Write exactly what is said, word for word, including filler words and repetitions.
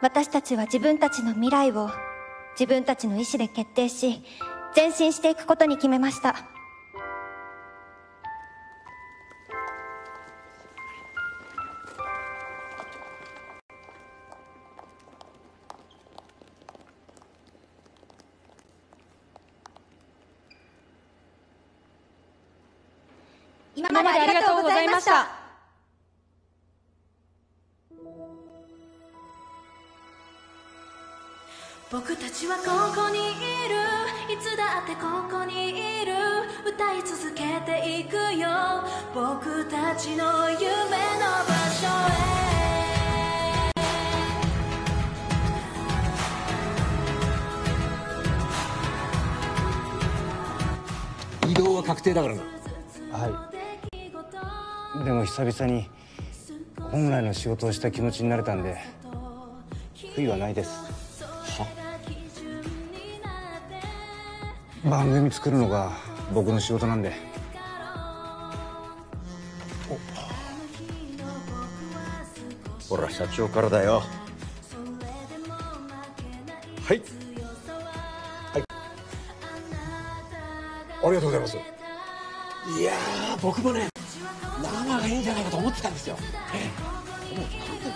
私たちは自分たちの未来を自分たちの意志で決定し、前進していくことに決めました。今までありがとうございました。僕たちはここにいる、いつだってここにいる、歌い続けていくよ、僕たちの夢の場所へ。移動は確定だからな。はい。でも久々に本来の仕事をした気持ちになれたんで悔いはないです。番組作るのが僕の仕事なんで。ほら社長からだよ。はいはい、ありがとうございます。いやー僕もね生がいいんじゃないかと思ってたんですよ。えっ